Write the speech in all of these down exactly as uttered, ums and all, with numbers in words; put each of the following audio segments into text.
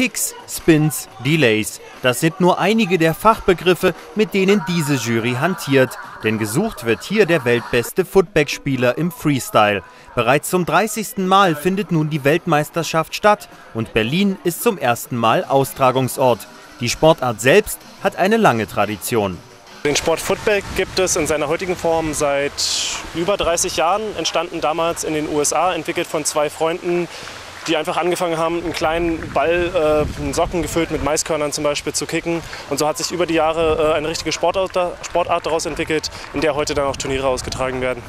Kicks, Spins, Delays. Das sind nur einige der Fachbegriffe, mit denen diese Jury hantiert. Denn gesucht wird hier der weltbeste Footbag-Spieler im Freestyle. Bereits zum dreißigsten Mal findet nun die Weltmeisterschaft statt und Berlin ist zum ersten Mal Austragungsort. Die Sportart selbst hat eine lange Tradition. Den Sport Footbag gibt es in seiner heutigen Form seit über dreißig Jahren, entstanden damals in den U S A, entwickelt von zwei Freunden, die einfach angefangen haben, einen kleinen Ball, äh, einen Socken gefüllt mit Maiskörnern zum Beispiel, zu kicken. Und so hat sich über die Jahre äh, eine richtige Sportart, Sportart daraus entwickelt, in der heute dann auch Turniere ausgetragen werden.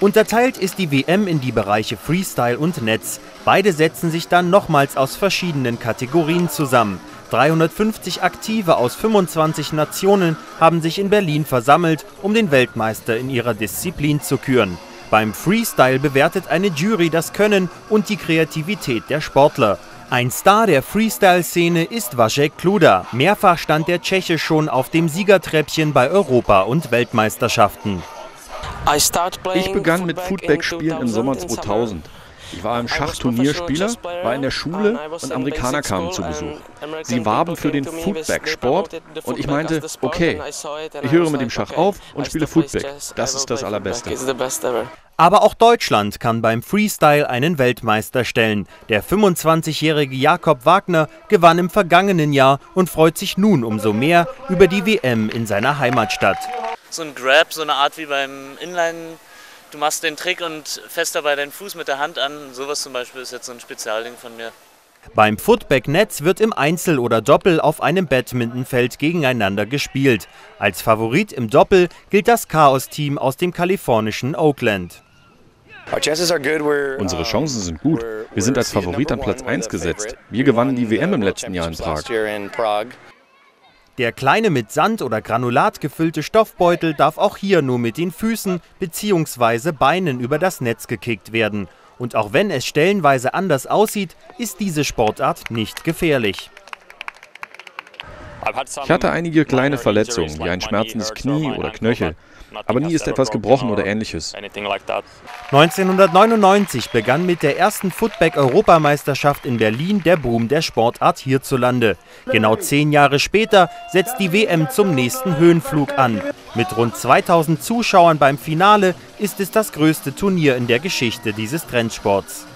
Unterteilt ist die W M in die Bereiche Freestyle und Netz. Beide setzen sich dann nochmals aus verschiedenen Kategorien zusammen. dreihundertfünfzig Aktive aus fünfundzwanzig Nationen haben sich in Berlin versammelt, um den Weltmeister in ihrer Disziplin zu küren. Beim Freestyle bewertet eine Jury das Können und die Kreativität der Sportler. Ein Star der Freestyle-Szene ist Vasek Kluda. Mehrfach stand der Tscheche schon auf dem Siegertreppchen bei Europa- und Weltmeisterschaften. Ich begann mit Footbag-Spielen im Sommer zweitausend. Ich war im Schachsturnierspieler, war in der Schule und Amerikaner kamen zu Besuch. Sie warben für den Footbag-Sport und ich meinte, okay, ich höre mit dem Schach auf und spiele Footbag. Das ist das Allerbeste. Aber auch Deutschland kann beim Freestyle einen Weltmeister stellen. Der fünfundzwanzigjährige Jakob Wagner gewann im vergangenen Jahr und freut sich nun umso mehr über die W M in seiner Heimatstadt. So ein Grab, so eine Art wie beim Inline. Du machst den Trick und fest dabei deinen Fuß mit der Hand an. Sowas zum Beispiel ist jetzt so ein Spezialding von mir. Beim Footbag-Netz wird im Einzel oder Doppel auf einem Badmintonfeld gegeneinander gespielt. Als Favorit im Doppel gilt das Chaos-Team aus dem kalifornischen Oakland. Unsere Chancen sind gut. Wir sind als Favorit an Platz eins gesetzt. Wir gewannen die W M im letzten Jahr in Prag. Der kleine mit Sand oder Granulat gefüllte Stoffbeutel darf auch hier nur mit den Füßen bzw. Beinen über das Netz gekickt werden. Und auch wenn es stellenweise anders aussieht, ist diese Sportart nicht gefährlich. Ich hatte einige kleine Verletzungen, wie ein schmerzendes Knie oder Knöchel. Aber nie ist etwas gebrochen oder ähnliches. neunzehnhundertneunundneunzig begann mit der ersten Footbag-Europameisterschaft in Berlin der Boom der Sportart hierzulande. Genau zehn Jahre später setzt die W M zum nächsten Höhenflug an. Mit rund zweitausend Zuschauern beim Finale ist es das größte Turnier in der Geschichte dieses Trendsports.